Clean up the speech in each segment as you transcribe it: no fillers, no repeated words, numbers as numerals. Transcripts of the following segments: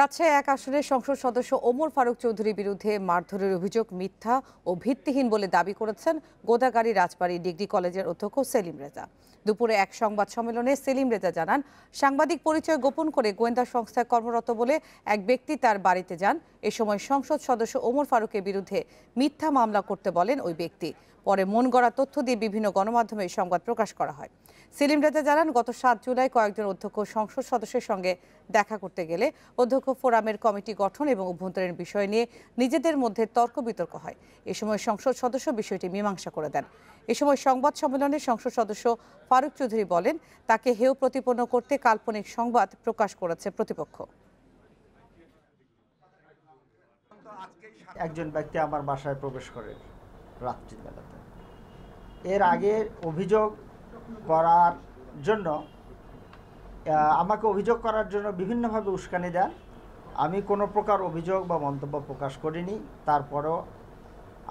রাজশাহী এক আসনের সংসদ সদস্য ওমর ফারুক চৌধুরীর বিরুদ্ধে মারধরের অভিযোগ মিথ্যা ও ভিত্তিহীন বলে দাবি করেছেন গোদাগাড়ী রাজবাড়ী ডিগ্রি কলেজের অধ্যক্ষ সেলিম রেজা। দুপুরে এক সংবাদ সম্মেলনে সেলিম রেজা জানান, সাংবাদিক পরিচয় গোপন করে গোয়েন্দা সংস্থায় কর্মরত বলে এক ব্যক্তি তার বাড়িতে যান। এ সময় সংসদ সদস্য ওমর ফারুকের বিরুদ্ধে মিথ্যা মামলা করতে বলেন ওই ব্যক্তি। পরে মন গড়া তথ্য দিয়ে বিভিন্ন গণমাধ্যমে সংবাদ প্রকাশ করা হয়। সেলিম রেজা জানান, গত ৭ জুলাই কয়েকজন অধ্যক্ষ সংসদ সদস্যের সঙ্গে দেখা করতে গেলে অধ্যক্ষ ফোরামের কমিটি গঠন এবং অভ্যন্তরীণ বিষয় নিয়ে নিজেদের মধ্যে তর্ক বিতর্ক হয়। এ সময় সংসদ সদস্য বিষয়টি মীমাংসা করে দেন। এ সময় সংবাদ সম্মেলনে সংসদ সদস্য ফারুক চৌধুরী বলেন, তাকে হেয় প্রতিপন্ন করতে কাল্পনিক সংবাদ প্রকাশ করেছে প্রতিপক্ষ। একজন ব্যক্তি আমার বাসায় প্রবেশ করে রাত্রিবেলাতে। এর আগে অভিযোগ করার জন্য আমাকে অভিযোগ করার জন্য বিভিন্নভাবে উস্কানি দেন। আমি কোনো প্রকার অভিযোগ বা মন্তব্য প্রকাশ করিনি। তারপরও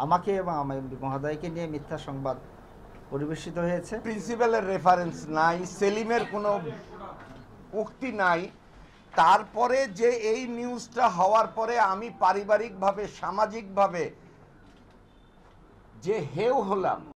আমাকে এবং আমার এমপি মহোদয়কে নিয়ে মিথ্যা সংবাদ পরিবেশিত হয়েছে। প্রিন্সিপালের রেফারেন্স নাই, সেলিমের কোনো উক্তি নাই। তারপরে যে এই নিউজটা হওয়ার পরে আমি পারিবারিকভাবে সামাজিকভাবে যে হেউ হলাম,